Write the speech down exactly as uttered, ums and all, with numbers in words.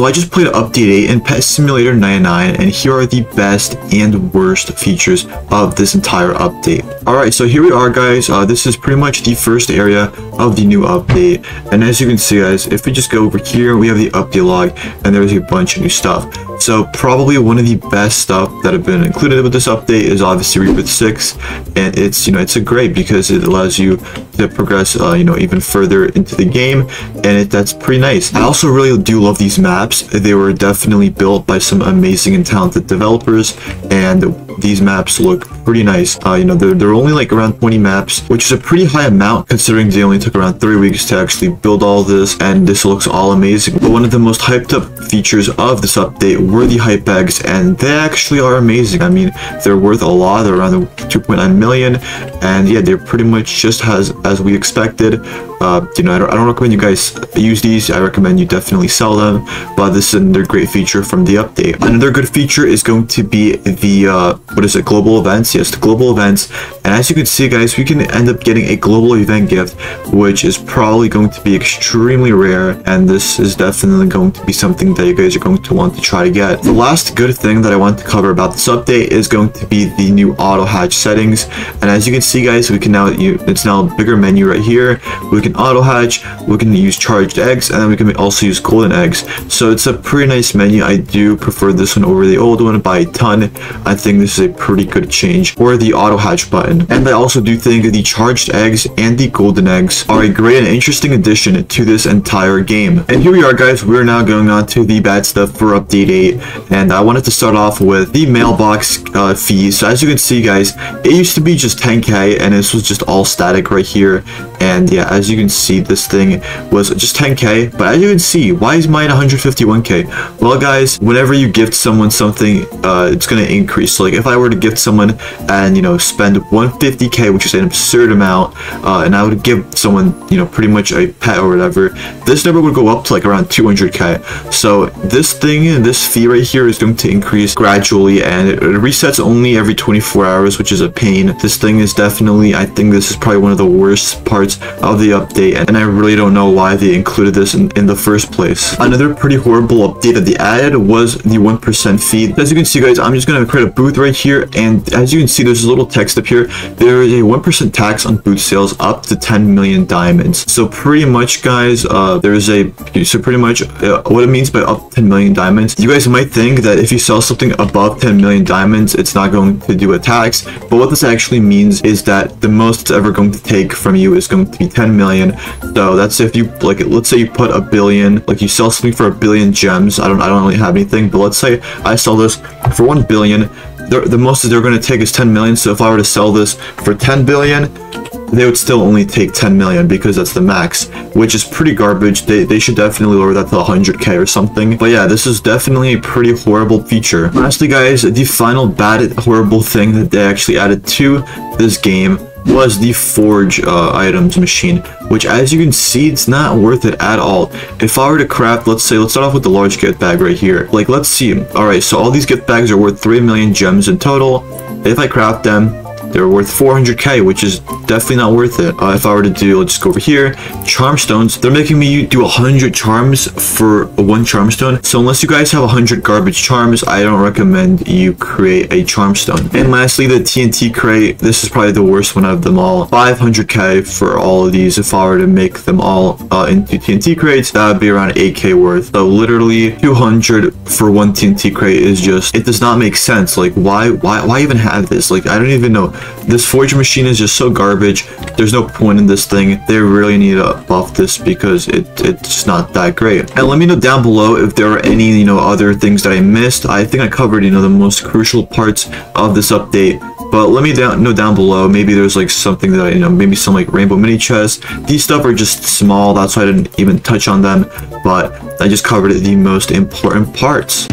So I just played Update eight and Pet Simulator ninety-nine, and here are the best and worst features of this entire update. Alright, so here we are, guys. Uh, this is pretty much the first area of the new update. And as you can see, guys, if we just go over here, we have the update log, and there's a bunch of new stuff. So probably one of the best stuff that have been included with this update is obviously Rebirth Six, and it's you know it's a great because it allows you to progress uh, you know even further into the game, and it, that's pretty nice. I also really do love these maps. They were definitely built by some amazing and talented developers, and these maps look pretty nice. Uh, you know, they're, they're only like around twenty maps, which is a pretty high amount considering they only took around three weeks to actually build all this, and this looks all amazing. But one of the most hyped up features of this update were the hype bags, and they actually are amazing. I mean, they're worth a lot. They're around two point nine million, and yeah, they're pretty much just as, as we expected. Uh, you know, I don't, I don't recommend you guys use these. I recommend you definitely sell them, but this is another great feature from the update. Another good feature is going to be the, uh, what is it, global events? Yes, the global events. And as you can see, guys, we can end up getting a global event gift, which is probably going to be extremely rare, and this is definitely going to be something that you guys are going to want to try to get. The last good thing that I want to cover about this update is going to be the new auto hatch settings. And as you can see, guys, we can now, you, it's now a bigger menu right here. We can auto hatch, we can use charged eggs, and then we can also use golden eggs. So it's a pretty nice menu. I do prefer this one over the old one by a ton. I think this is a pretty good change for the auto hatch button. And I also do think the charged eggs and the golden eggs are a great and interesting addition to this entire game. And here we are, guys. We're now going on to the bad stuff for update eight, and I wanted to start off with the mailbox uh, fees. So as you can see, guys, it used to be just ten K, and this was just all static right here. And yeah, as you can see, this thing was just ten K, but as you can see, why is mine one hundred fifty-one K? Well, guys, whenever you gift someone something, uh, it's going to increase. So, like, if I were to gift someone and, you know, spend one hundred fifty K, which is an absurd amount, uh, and I would give someone, you know, pretty much a pet or whatever, this number would go up to, like, around two hundred K. So, this thing, this fee right here is going to increase gradually, and it, it resets only every twenty-four hours, which is a pain. This thing is definitely, I think this is probably one of the worst parts of the update. Update, and I really don't know why they included this in, in the first place. Another pretty horrible update that they added was the one percent fee. As you can see, guys, I'm just going to create a booth right here, and as you can see, there's a little text up here. There is a one percent tax on booth sales up to ten million diamonds. So pretty much, guys, uh, there's a, so pretty much uh, what it means by up ten million diamonds. You guys might think that if you sell something above ten million diamonds, it's not going to do a tax, but what this actually means is that the most it's ever going to take from you is going to be ten million. So that's if you, like, let's say you put a billion, like you sell something for a billion gems. I don't, I don't really have anything, but let's say I sell this for one billion. The, the most that they're going to take is ten million. So if I were to sell this for ten billion, they would still only take ten million because that's the max, which is pretty garbage. They, they should definitely lower that to one hundred K or something. But yeah, this is definitely a pretty horrible feature. Honestly, guys, the final bad, horrible thing that they actually added to this game was the forge uh, items machine, which, as you can see, it's not worth it at all. If I were to craft, let's say, let's start off with the large gift bag right here. Like, let's see. All right, so all these gift bags are worth three million gems in total. If I craft them, they're worth four hundred K, which is definitely not worth it. Uh, if I were to do, let's just go over here, charm stones. They're making me do one hundred charms for one charm stone. So unless you guys have one hundred garbage charms, I don't recommend you create a charm stone. And lastly, the T N T crate. This is probably the worst one of them all. five hundred K for all of these. If I were to make them all uh, into T N T crates, that would be around eight K worth. So literally two hundred for one T N T crate is just, it does not make sense. Like, why, why, why even have this? Like, I don't even know. This forge machine is just so garbage. There's no point in this thing. They really need to buff this because it it's not that great. And let me know down below if there are any, you know, other things that I missed. I think I covered, you know, the most crucial parts of this update. But let me down, know down below. Maybe there's like something that I, you know, maybe some like rainbow mini chests. These stuff are just small. That's why I didn't even touch on them. But I just covered the most important parts.